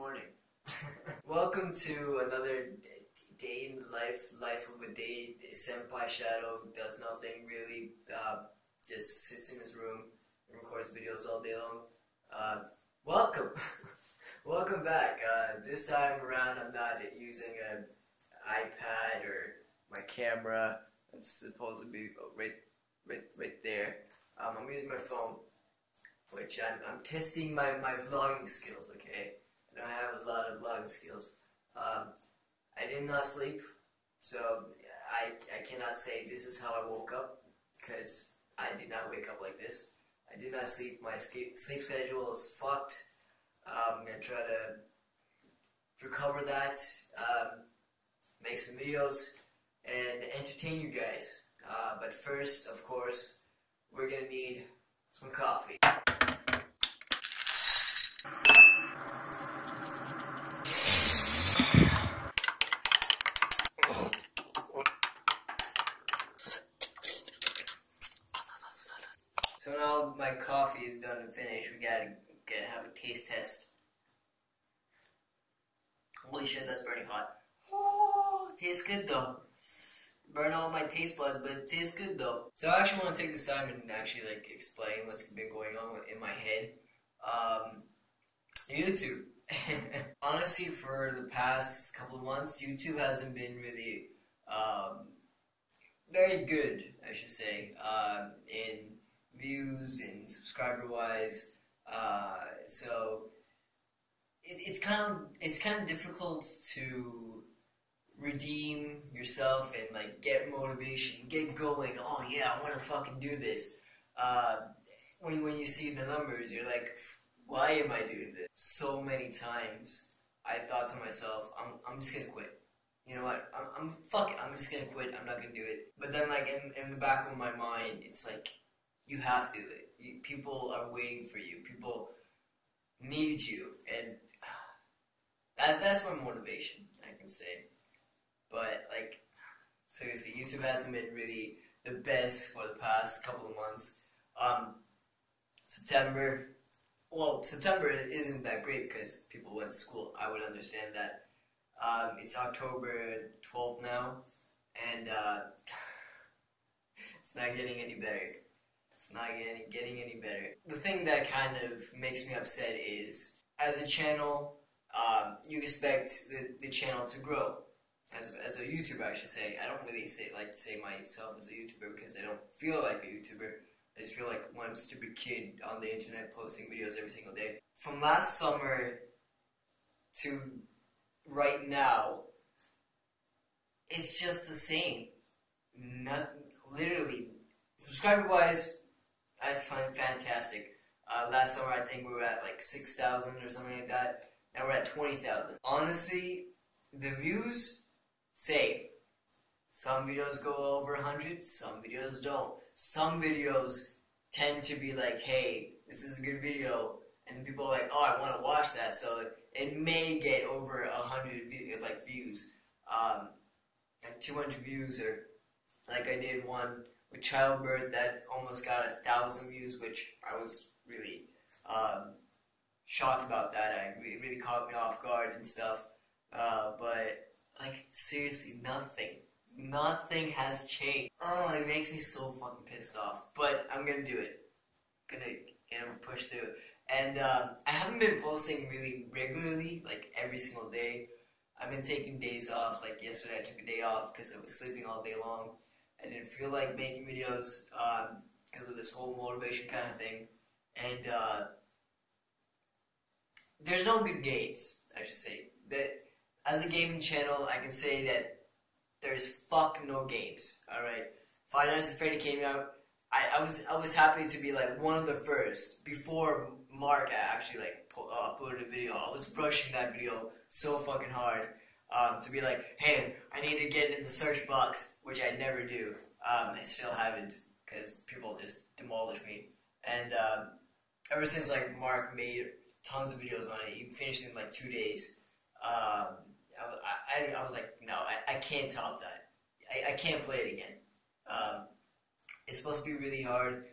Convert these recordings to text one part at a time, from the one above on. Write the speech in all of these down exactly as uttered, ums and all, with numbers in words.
morning. Welcome to another day in life, life of a day. Senpai Shadow does nothing really, uh, just sits in his room and records videos all day long. Uh, welcome! Welcome back. Uh, this time around I'm not using an iPad or my camera. It's supposed to be right, right, right there. Um, I'm using my phone, which I'm, I'm testing my, my vlogging skills, okay? And I have a lot of vlogging skills. Um, I did not sleep, so I, I cannot say this is how I woke up, because I did not wake up like this. I did not sleep. My sleep schedule is fucked. Um, I'm going to try to recover that, um, make some videos, and entertain you guys. Uh, but first, of course, we're going to need some coffee. So now my coffee is done and finished, we gotta get, have a taste test. Holy shit, that's burning hot. Oh, tastes good though. Burn all my taste buds, but it tastes good though. So I actually want to take this time and actually like explain what's been going on in my head. Um, YouTube. Honestly, for the past couple of months, YouTube hasn't been really um, very good, I should say, uh, in views and subscriber-wise. Uh, so it, it's kind of it's kind of difficult to redeem yourself and like get motivation, get going. Oh yeah, I want to fucking do this. Uh, when when you see the numbers, you're like, why am I doing this? So many times I thought to myself, I'm I'm just gonna quit. You know what? I'm I'm fuck it. I'm just gonna quit. I'm not gonna do it. But then like in in the back of my mind, it's like, you have to do it. You, people are waiting for you. People need you, and that's that's my motivation, I can say. But like, seriously, YouTube hasn't been really the best for the past couple of months. Um, September, well, September isn't that great because people went to school. I would understand that. Um, it's October twelfth now, and uh, it's not getting any better. It's not getting any better. The thing that kind of makes me upset is, as a channel, um, you expect the, the channel to grow. As, as a YouTuber, I should say. I don't really say like to say myself as a YouTuber because I don't feel like a YouTuber. I just feel like one stupid kid on the internet posting videos every single day. From last summer to right now, it's just the same. Not, literally, subscriber-wise, I find fantastic. Uh, last summer, I think we were at like six thousand or something like that. Now we're at twenty thousand. Honestly, the views, same. Some videos go over one hundred, some videos don't. Some videos tend to be like, hey, this is a good video. And people are like, oh, I want to watch that. So it may get over one hundred like views. Um, like two hundred views, or like I did one with Child Bird that almost got a thousand views, which I was really um, shocked about that. I, it really caught me off guard and stuff. Uh, but like seriously, nothing, nothing has changed. Oh, it makes me so fucking pissed off. But I'm gonna do it. Gonna gonna push through. And um, I haven't been posting really regularly, like every single day. I've been taking days off. Like yesterday, I took a day off because I was sleeping all day long. I didn't feel like making videos um, because of this whole motivation kind of thing. And uh, there's no good games, I should say. That as a gaming channel, I can say that there's fuck no games. All right, Five Nights at Freddy's came out. I, I was I was happy to be like one of the first before Mark actually like po uh, uploaded a video. I was rushing that video so fucking hard. Um, to be like, hey, I need to get in the search box, which I never do. Um, I still haven't, because people just demolish me. And um, ever since like Mark made tons of videos on it, he finished in like two days. Um, I, I, I was like, no, I, I can't top that. I, I can't play it again. Um, it's supposed to be really hard.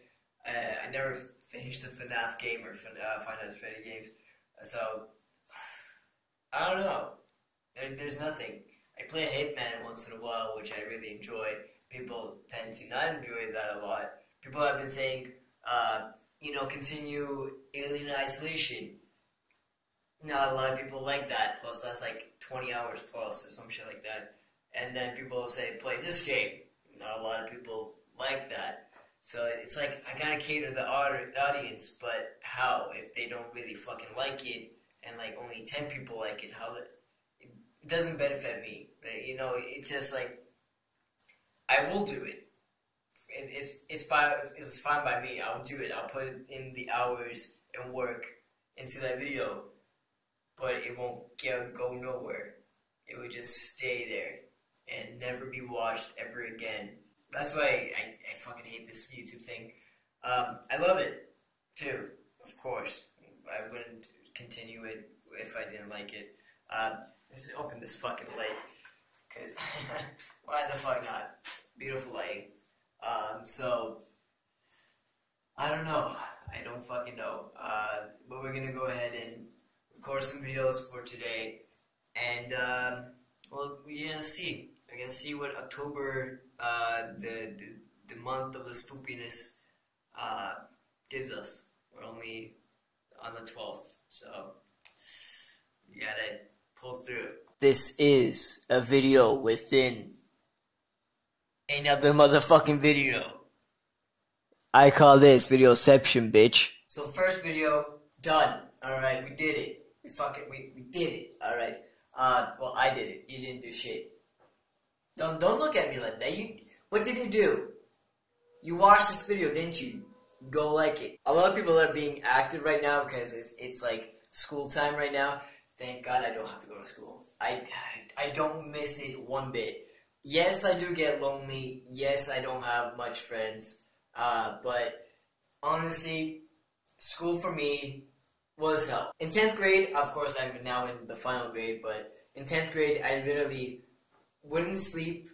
Uh, I never finished the FNAF game or F uh, Five Nights at Freddy's games, so I don't know. There's, there's nothing. I play Hitman once in a while, which I really enjoy. People tend to not enjoy that a lot. People have been saying, uh, you know, continue Alien Isolation. Not a lot of people like that. Plus, that's like twenty hours plus or some shit like that. And then people say, play this game. Not a lot of people like that. So it's like, I gotta cater the audience, but how? If they don't really fucking like it, and like only ten people like it, how? It doesn't benefit me. You know, it's just like, I will do it. It's, it's, by, it's fine by me. I'll do it. I'll put in the hours and work into that video. But it won't get, go nowhere. It would just stay there and never be watched ever again. That's why I, I fucking hate this YouTube thing. Um, I love it, too, of course. I wouldn't continue it if I didn't like it. Um, let's open this fucking light, because why the fuck not? Beautiful lighting. Um, so, I don't know. I don't fucking know. Uh, but we're gonna go ahead and record some videos for today. And, um, well, we're gonna see. We're gonna see what October, uh, the, the, the month of the spoopiness, uh, gives us. We're only on the twelfth, so you gotta pull through. This is a video within another motherfucking video. I call this videoception, bitch. So first video, done. Alright, we did it. We fucking, we, we did it. Alright. Uh, well, I did it. You didn't do shit. Don't, don't look at me like that. You, what did you do? You watched this video, didn't you? Go like it. A lot of people are being active right now because it's, it's like school time right now. Thank God I don't have to go to school. I, I don't miss it one bit. Yes, I do get lonely. Yes, I don't have much friends. Uh, but honestly, school for me was hell. In tenth grade, of course, I'm now in the final grade, but in tenth grade, I literally wouldn't sleep.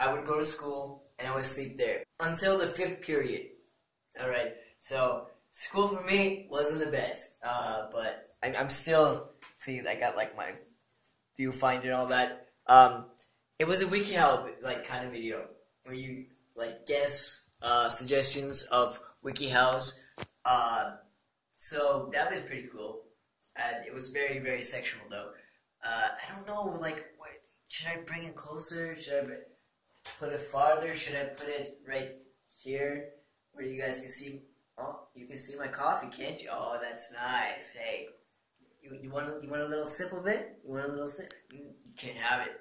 I would go to school, and I would sleep there until the fifth period. Alright, so school for me wasn't the best, uh, but I, I'm still, see, I got like my viewfinder and all that. Um, it was a WikiHow like kind of video, where you like guess uh, suggestions of WikiHows. uh, So that was pretty cool, and it was very, very sexual though. Uh, I don't know, like, what, should I bring it closer? Should I put it farther? Should I put it right here, where you guys can see? Oh, you can see my coffee, can't you? Oh, that's nice. Hey, you, you want a, you want a little sip of it? You want a little sip? You can't have it.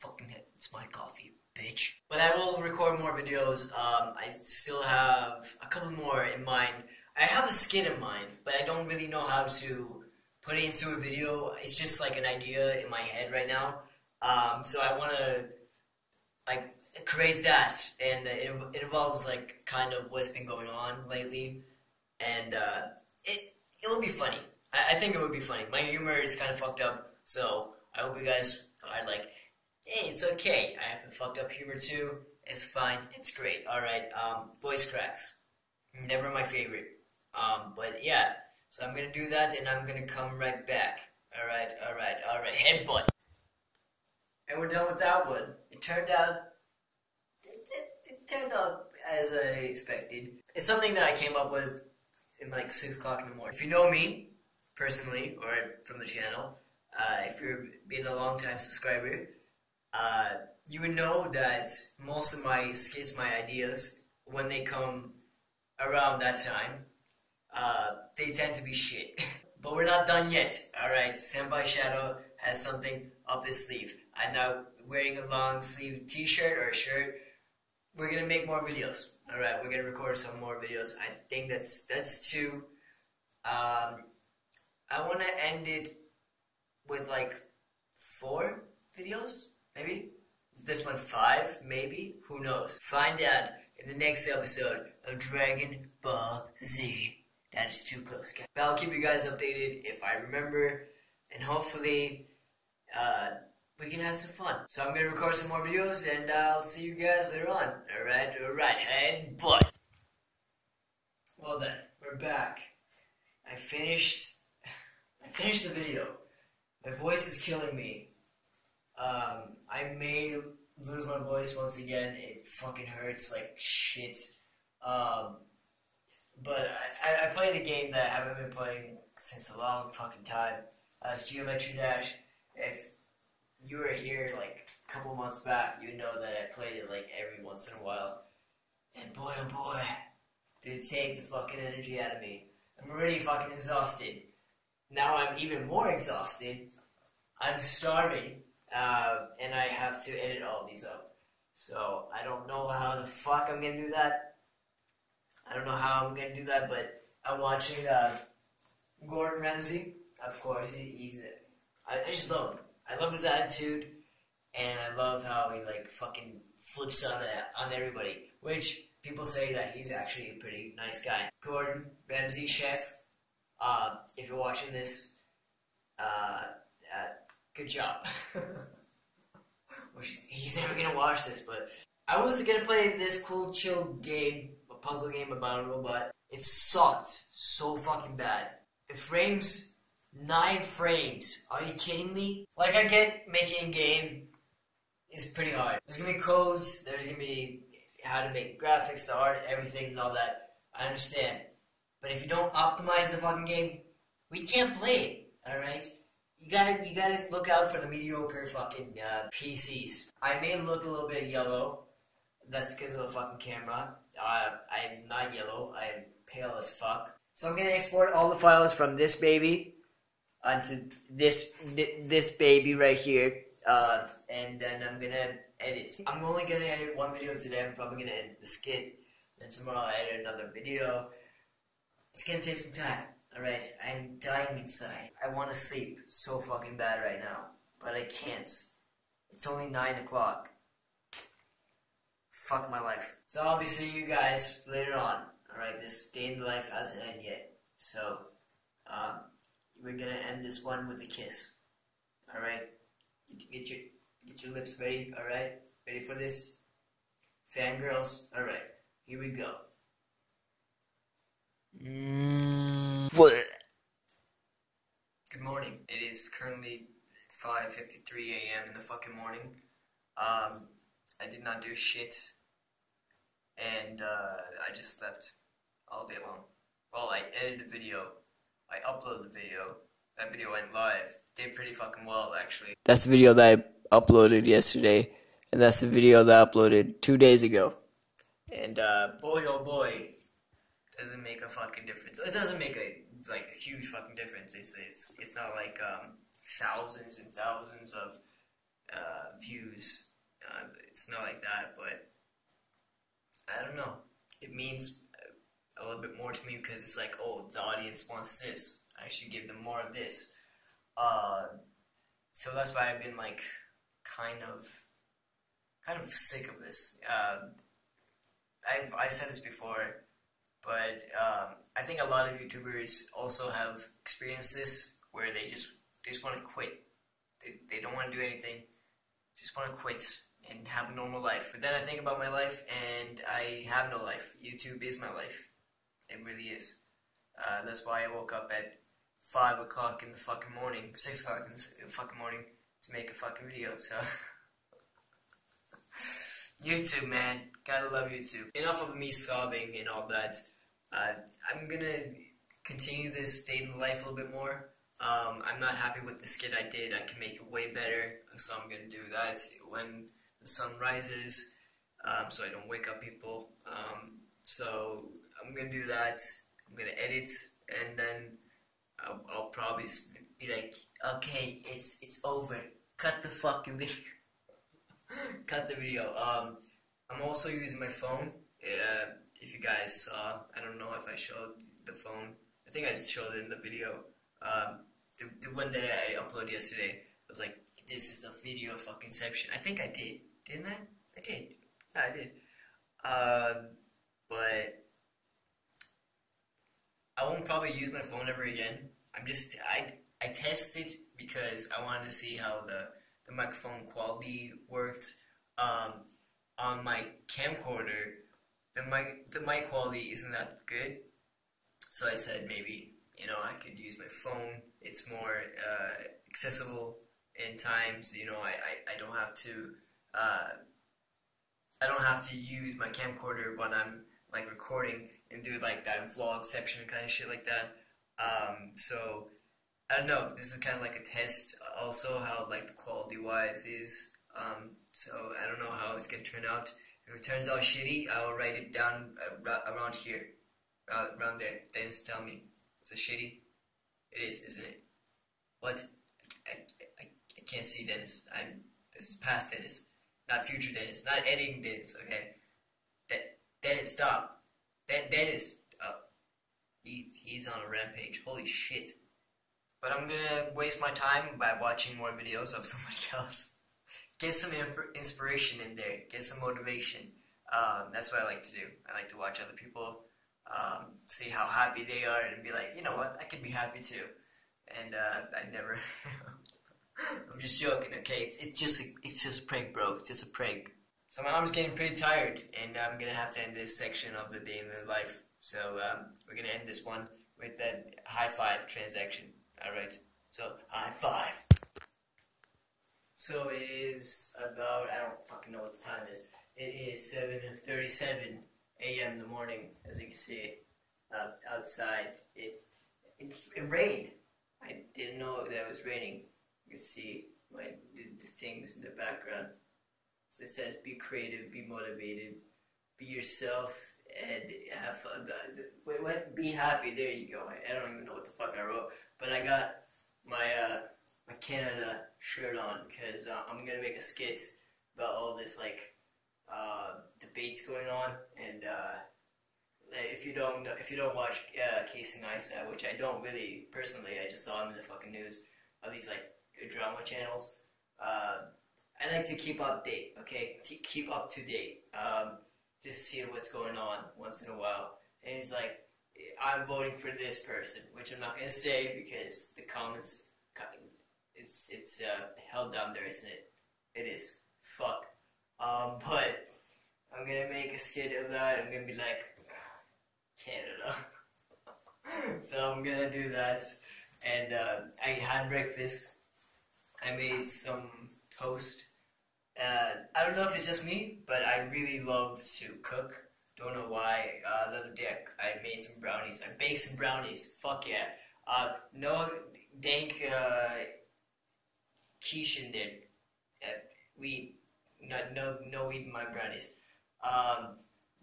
Fucking it. It's my coffee, bitch. But I will record more videos. Um, I still have a couple more in mind. I have a skit in mind, but I don't really know how to put it into a video. It's just like an idea in my head right now. Um, so I want to like create that, and it, it involves like kind of what's been going on lately, and uh, it it'll be funny. I, I think it would be funny. My humor is kind of fucked up, so I hope you guys are like, hey, it's okay. I have a fucked up humor too. It's fine. It's great. All right. Um, voice cracks, never my favorite. Um, but yeah, so I'm gonna do that, and I'm gonna come right back. Alright, alright, alright, headbutt! And we're done with that one. It turned out... It, it, it turned out as I expected. It's something that I came up with in like six o'clock in the morning. If you know me, personally, or from the channel, uh, if you've been a long time subscriber, uh, you would know that most of my skits, my ideas, when they come around that time, Uh, they tend to be shit. But we're not done yet. Alright, Senpai Shadow has something up his sleeve. I'm now wearing a long sleeve t-shirt or a shirt. We're gonna make more videos. Alright, we're gonna record some more videos. I think that's that's two. Um, I wanna end it with like four videos, maybe? This one five, maybe? Who knows? Find out in the next episode of Dragon Ball Z. That is too close, guys. But I'll keep you guys updated if I remember, and hopefully uh, we can have some fun. So I'm gonna record some more videos, and I'll see you guys later on. Alright, alright, and but. Well then, we're back. I finished, I finished the video. My voice is killing me. Um, I may lose my voice once again. It fucking hurts like shit. Um, but I, I, I played a game that I haven't been playing since a long fucking time. Uh, it's Geometry Dash. If you were here like a couple months back, you'd know that I played it like every once in a while. And boy oh boy, did it take the fucking energy out of me. I'm already fucking exhausted. Now I'm even more exhausted. I'm starving. Uh, and I have to edit all these up. So I don't know how the fuck I'm gonna do that. I don't know how I'm gonna do that, but I'm watching uh, Gordon Ramsay. Of course, he, he's a, I, I just love him. I love his attitude, and I love how he like fucking flips on the, on everybody. Which people say that he's actually a pretty nice guy. Gordon Ramsay, chef. Uh, if you're watching this, uh, uh, good job. Which he's never gonna watch this, but I was gonna play this cool, chill game, a puzzle game about a robot. It sucked so fucking bad. It frames. Nine frames. Are you kidding me? Like, I get making a game is pretty hard. There's gonna be codes, there's gonna be how to make graphics, the art, everything, and all that. I understand. But if you don't optimize the fucking game, we can't play it, alright? You gotta, you gotta look out for the mediocre fucking uh, P Cs. I may look a little bit yellow. That's because of the fucking camera. Uh, I'm not yellow. I'm pale as fuck. So I'm gonna export all the files from this baby onto this this baby right here, uh, and then I'm gonna edit. I'm only gonna edit one video today. I'm probably gonna edit the skit, then tomorrow I'll edit another video. It's gonna take some time, alright? I'm dying inside. I wanna sleep so fucking bad right now, but I can't. It's only nine o'clock. Fuck my life. So I'll be seeing you guys later on, alright? This day in the life hasn't ended yet, so, um, we're gonna end this one with a kiss. Alright? Get your get your lips ready, alright? Ready for this? Fangirls? Alright. Here we go. Mm. Good morning. It is currently five fifty-three A M in the fucking morning. Um, I did not do shit. And, uh, I just slept all day long. Well, I edited a video. I uploaded the video. That video went live. Did pretty fucking well, actually. That's the video that I uploaded yesterday. And that's the video that I uploaded two days ago. And, uh, boy oh boy. Doesn't make a fucking difference. It doesn't make a, like, a huge fucking difference. It's, it's, it's not like, um, thousands and thousands of, uh, views. Uh, it's not like that, but... I don't know. It means a little bit more to me because it's like, oh, the audience wants this. I should give them more of this. Uh, so that's why I've been like, kind of, kind of sick of this. Uh, I've I said this before, but um, I think a lot of YouTubers also have experienced this, where they just they just want to quit. They they don't want to do anything. Just want to quit and have a normal life. But then I think about my life, and I have no life. YouTube is my life. It really is. Uh, that's why I woke up at five o'clock in the fucking morning, six o'clock in the fucking morning, to make a fucking video, so. YouTube, man. Gotta love YouTube. Enough of me sobbing and all that. Uh, I'm gonna continue this day in the life a little bit more. Um, I'm not happy with the skit I did. I can make it way better, so I'm gonna do that when the sun rises, um, so I don't wake up people. Um, so... I'm gonna do that. I'm gonna edit, and then I'll, I'll probably be like, "Okay, it's it's over. Cut the fucking video. Cut the video." Um, I'm also using my phone. Uh, if you guys saw, I don't know if I showed the phone. I think I showed it in the video. Um, the, the one that I uploaded yesterday. I was like, "This is a video fucking inception." I think I did, didn't I? I did. Yeah, I did. Uh, but. I won't probably use my phone ever again. I'm just, I, I tested because I wanted to see how the, the microphone quality worked. Um, on my camcorder, the mic, the mic quality isn't that good. So I said maybe you know, I could use my phone. It's more uh, accessible in times, you know, I, I, I don't have to, uh, I don't have to use my camcorder when I'm, like, recording and do, like, that vlog section kind of shit like that. Um, so, I don't know, this is kind of like a test also how, like, the quality-wise is. Um, so, I don't know how it's going to turn out. If it turns out shitty, I will write it down around here, around there. Then just tell me, is it shitty? It is, isn't it? What? I, I, I can't see Dennis. I'm, this is past Dennis, not future Dennis, not editing Dennis, okay? That, Dennis, stop. That, Dennis, oh, he, he's on a rampage, holy shit. But I'm gonna waste my time by watching more videos of somebody else. Get some inspiration in there. Get some motivation. Um, that's what I like to do. I like to watch other people, um, see how happy they are, and be like, you know what, I can be happy too. And uh, I never. I'm just joking, okay? It's, it's just a, it's just a prank, bro. It's just a prank. So my arm's getting pretty tired, and I'm gonna have to end this section of the day in the life. So um, we're gonna end this one with that high five transaction. All right. So high five. So it is about, I don't fucking know what the time is. It is seven thirty-seven A M in the morning, as you can see, uh, outside. It, it it rained. I didn't know that it was raining. You can see my, the, the things in the background. So it says, be creative, be motivated, be yourself, and have fun. Wait, what? Be happy. There you go. I, I don't even know what the fuck I wrote. But I got my, uh, my Canada shirt on because uh, I'm gonna make a skit about all this like uh, debates going on, and uh, if you don't know, if you don't watch uh, Casey Neistat, which I don't really personally, I just saw him in the fucking news of these like drama channels. Uh, I like to keep up date, okay? T keep up to date, um, just see what's going on once in a while. And he's like, I'm voting for this person, which I'm not gonna say because the comments. It's it's uh, held down there, isn't it? It is. Fuck. Um, but I'm gonna make a skit of that. I'm gonna be like, Canada. So I'm gonna do that. And uh, I had breakfast. I made some toast. Uh, I don't know if it's just me, but I really love to cook. Don't know why. Uh, the other day I made some brownies. I baked some brownies. Fuck yeah. Uh, no dank. Uh, Quiche in there. Uh, we no no no eating my brownies, um,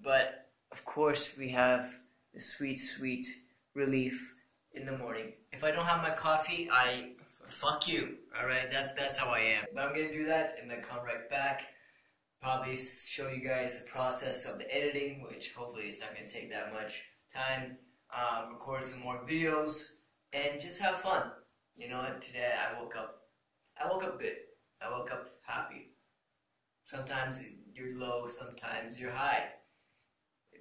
but of course we have the sweet sweet relief in the morning. If I don't have my coffee, I fuck you. All right, that's that's how I am. But I'm gonna do that and then come right back. Probably show you guys the process of the editing, which hopefully is not gonna take that much time. Uh, record some more videos and just have fun. You know, today I woke up. I woke up good. I woke up happy. Sometimes you're low, sometimes you're high.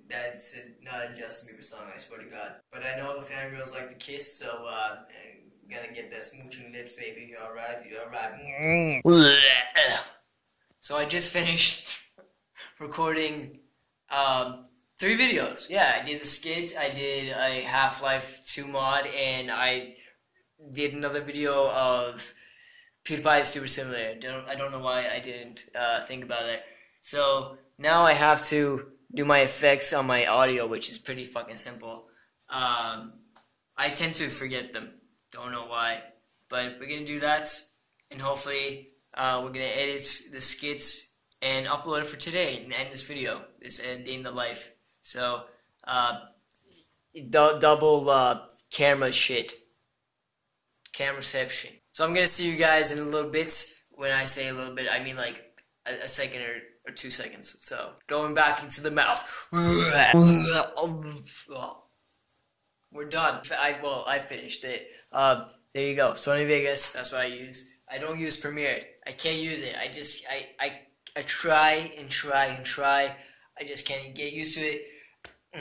That's not a Justin Bieber song, I swear to God. But I know the fangirls like to kiss, so uh, I'm gonna get that smooching lips, baby. You alright? You alright? So I just finished recording um, three videos. Yeah, I did the skit, I did a Half-Life two mod, and I did another video of PewDiePie is Super Simulator. Don't, I don't know why I didn't uh, think about it. So now I have to do my effects on my audio, which is pretty fucking simple. Um, I tend to forget them. Don't know why. But we're gonna do that, and hopefully uh, we're gonna edit the skits and upload it for today and end this video. This day in the life. So uh, du double uh, camera shit. Cameraception. So I'm gonna see you guys in a little bit. When I say a little bit, I mean like a, a second or, or two seconds. So going back into the mouth. We're done. I well, I finished it. Uh, there you go. Sony Vegas. That's what I use. I don't use Premiere. I can't use it. I just I I I try and try and try. I just can't get used to it.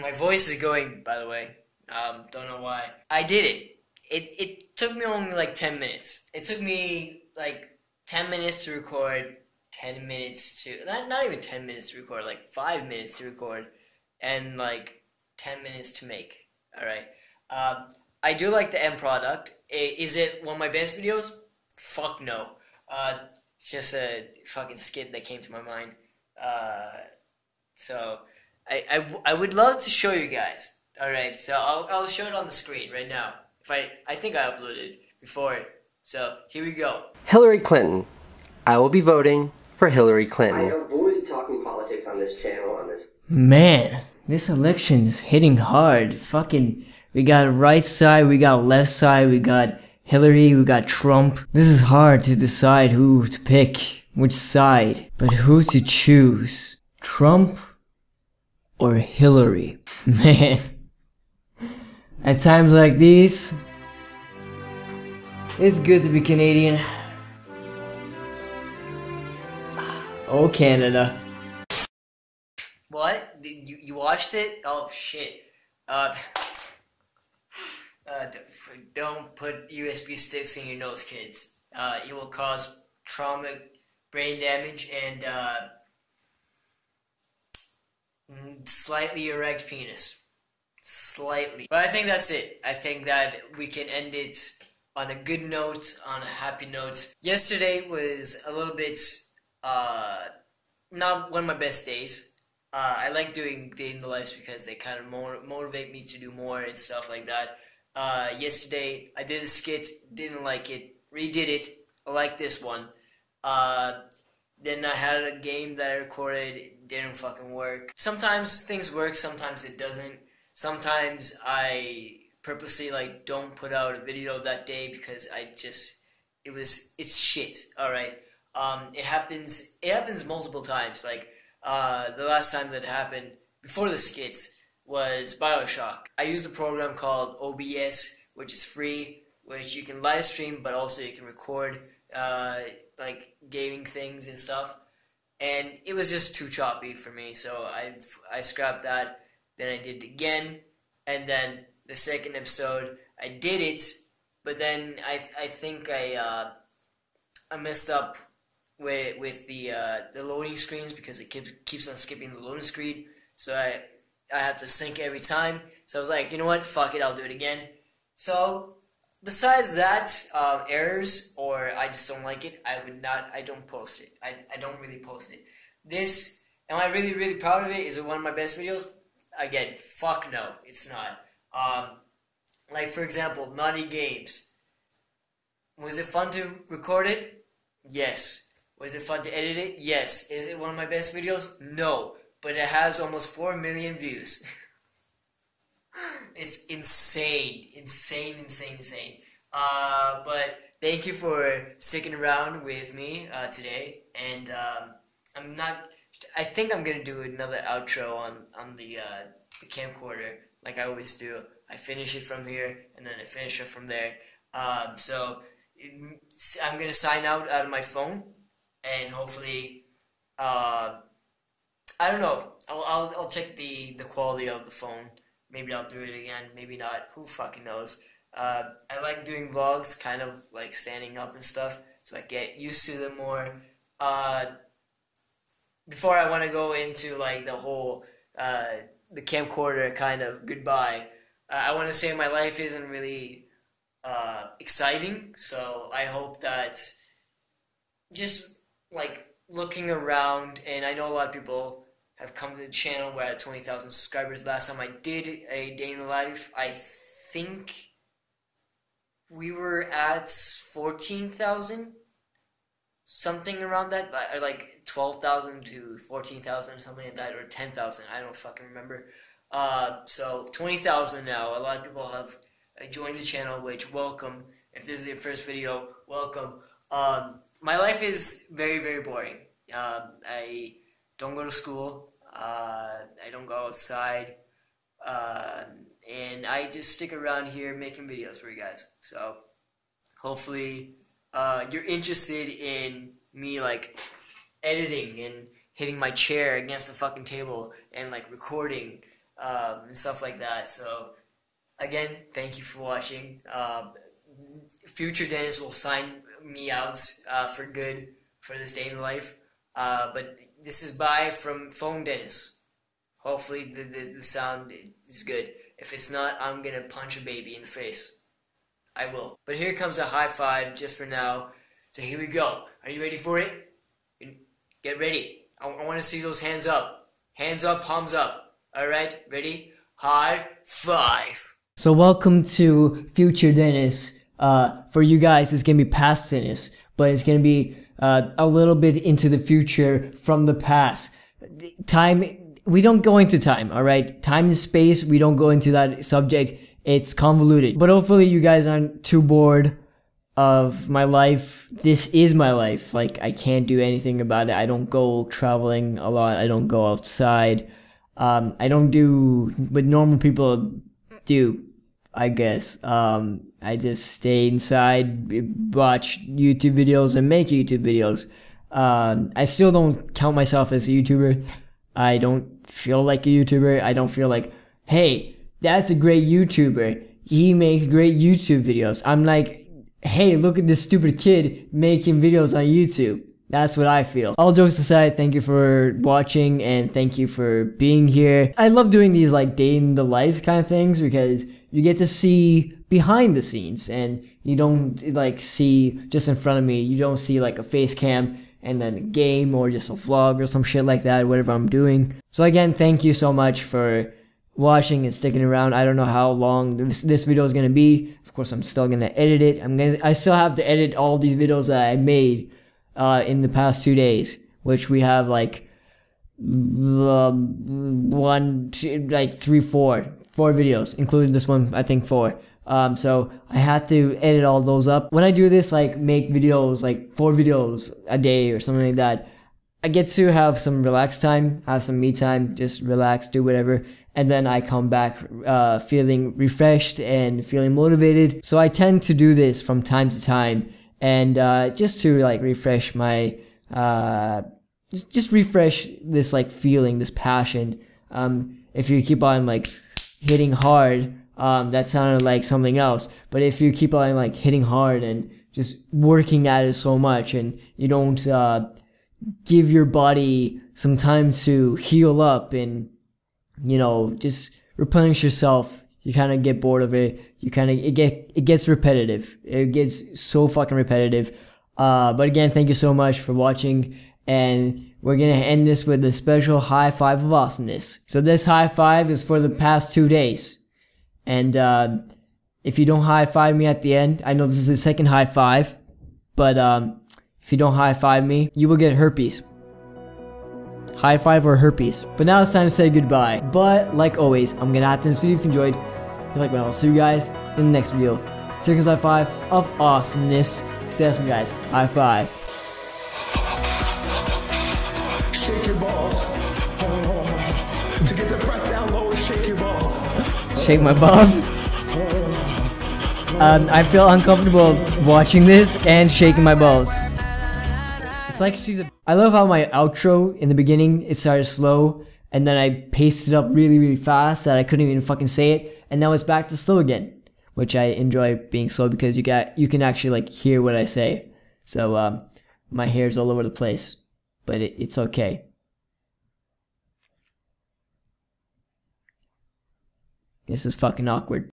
My voice is going. By the way, um, don't know why. I did it. It, it took me only like ten minutes. It took me like ten minutes to record, ten minutes to, not, not even ten minutes to record, like five minutes to record, and like ten minutes to make, alright? Uh, I do like the end product. Is it one of my best videos? Fuck no. Uh, it's just a fucking skit that came to my mind. Uh, so I, I, I would love to show you guys. Alright, so I'll, I'll show it on the screen right now. If I, I think I uploaded before it. So here we go. Hillary Clinton. I will be voting for Hillary Clinton. I avoid talking politics on this channel. On this man, this election is hitting hard. Fucking, we got right side, we got left side, we got Hillary, we got Trump. This is hard to decide who to pick, which side, but who to choose, Trump or Hillary? Man, at times like these, it's good to be Canadian. Oh, Canada. What? You, you watched it? Oh, shit. Uh, uh, don't put U S B sticks in your nose, kids. Uh, it will cause trauma, brain damage, and uh, slightly erect penis. Slightly. But I think that's it. I think that we can end it on a good note, on a happy note. Yesterday was a little bit... Uh, not one of my best days. Uh, I like doing Day in the Lives because they kind of more motivate me to do more and stuff like that. Uh, yesterday I did a skit, didn't like it, redid it, I like this one. Uh, then I had a game that I recorded, it didn't fucking work. Sometimes things work, sometimes it doesn't. Sometimes I purposely like don't put out a video that day because I just, it was, it's shit, alright. Um, it happens, it happens multiple times, like, uh, the last time that it happened, before the skits, was BioShock. I used a program called O B S, which is free, which you can live stream, but also you can record, uh, like, gaming things and stuff, and it was just too choppy for me, so I, I scrapped that, then I did it again, and then the second episode, I did it, but then I, I think I, uh, I messed up with with the uh, the loading screens because it keeps keeps on skipping the loading screen, so I I have to sync every time. So I was like, you know what, fuck it, I'll do it again. So besides that, uh, errors or I just don't like it, I would not, I don't post it. I I don't really post it. This, am I really really proud of it? Is it one of my best videos? Again, fuck no, it's not. Um, like for example, Naughty Games. Was it fun to record it? Yes. Was it fun to edit it? Yes. Is it one of my best videos? No. But it has almost four million views. It's insane. Insane, insane, insane. Uh, but thank you for sticking around with me uh, today. And um, I'm not... I think I'm going to do another outro on, on the, uh, the camcorder, like I always do. I finish it from here, and then I finish it from there. Um, so I'm going to sign out out of my phone. And hopefully, uh, I don't know. I'll, I'll I'll check the the quality of the phone. Maybe I'll do it again. Maybe not. Who fucking knows? Uh, I like doing vlogs, kind of like standing up and stuff, so I get used to them more. Uh, before I want to go into like the whole uh, the camcorder kind of goodbye, uh, I want to say my life isn't really uh, exciting. So I hope that just like looking around, and I know a lot of people have come to the channel where I had twenty thousand subscribers. Last time I did a Day in the Life, I think we were at fourteen thousand, something around that, or like twelve thousand to fourteen thousand, something like that, or ten thousand, I don't fucking remember. Uh, so twenty thousand now, a lot of people have joined the channel, which welcome. If this is your first video, welcome. Um, My life is very, very boring. Uh, I don't go to school, uh, I don't go outside, uh, and I just stick around here making videos for you guys. So hopefully uh, you're interested in me like editing and hitting my chair against the fucking table and like recording um, and stuff like that. So again, thank you for watching. Uh, future Dennis will sign me out uh, for good for this Day in Life, uh, but this is bye from Phone Dennis. Hopefully the, the, the sound is good, If it's not, I'm gonna punch a baby in the face. I will. But here comes a high five just for now. So here we go. Are you ready for it? Get ready. I, I want to see those hands up. Hands up, palms up. Alright, ready? High five. So welcome to Future Dennis. Uh, for you guys, it's gonna be past Dennis, but it's gonna be uh, a little bit into the future from the past. Time, we don't go into time, alright? Time and space, we don't go into that subject. It's convoluted. But hopefully you guys aren't too bored of my life. This is my life. Like, I can't do anything about it. I don't go traveling a lot. I don't go outside. Um, I don't do what normal people do, I guess. Um, I just stay inside, watch YouTube videos, and make YouTube videos. Um, I still don't count myself as a YouTuber. I don't feel like a YouTuber. I don't feel like, hey, that's a great YouTuber. He makes great YouTube videos. I'm like, hey, look at this stupid kid making videos on YouTube. That's what I feel. All jokes aside, thank you for watching and thank you for being here. I love doing these like day in the life kind of things because you get to see behind the scenes and you don't like see just in front of me. You don't see like a face cam and then a game or just a vlog or some shit like that, whatever I'm doing. So again, thank you so much for watching and sticking around. I don't know how long this, this video is going to be. Of course, I'm still going to edit it. I'm gonna, I still have to edit all these videos that I made uh, in the past two days, which we have like uh, one, two, like three, four, four videos, including this one, I think four. Um, so I had to edit all those up. When I do this, like make videos, like four videos a day or something like that, I get to have some relaxed time, have some me time, just relax, do whatever. And then I come back uh, feeling refreshed and feeling motivated. So I tend to do this from time to time, and uh, just to like refresh my, uh, just refresh this like feeling, this passion. Um, if you keep on like hitting hard, um, that sounded like something else. But if you keep on like hitting hard and just working at it so much, and you don't uh, give your body some time to heal up and, you know, just replenish yourself, you kind of get bored of it. You kind of, it get it gets repetitive. It gets so fucking repetitive. Uh, but again, thank you so much for watching. And we're going to end this with a special high five of awesomeness. So this high five is for the past two days. And uh, if you don't high five me at the end, I know this is the second high five. But um, if you don't high five me, you will get herpes. High five or herpes. But now it's time to say goodbye. But like always, I'm gonna have to end this video. If you enjoyed, hit like button. I'll see you guys in the next video. Circles high five of awesomeness. Stay awesome, guys. High five. Shake your balls. Oh, to get the breath down low, shake your balls. Shake my balls. um, I feel uncomfortable watching this and shaking my balls. It's like she's a. I love how my outro in the beginning, it started slow, and then I paced it up really, really fast that I couldn't even fucking say it, and now it's back to slow again, which I enjoy being slow because you got you can actually like hear what I say. So um, my hair's all over the place, but it, it's okay. This is fucking awkward.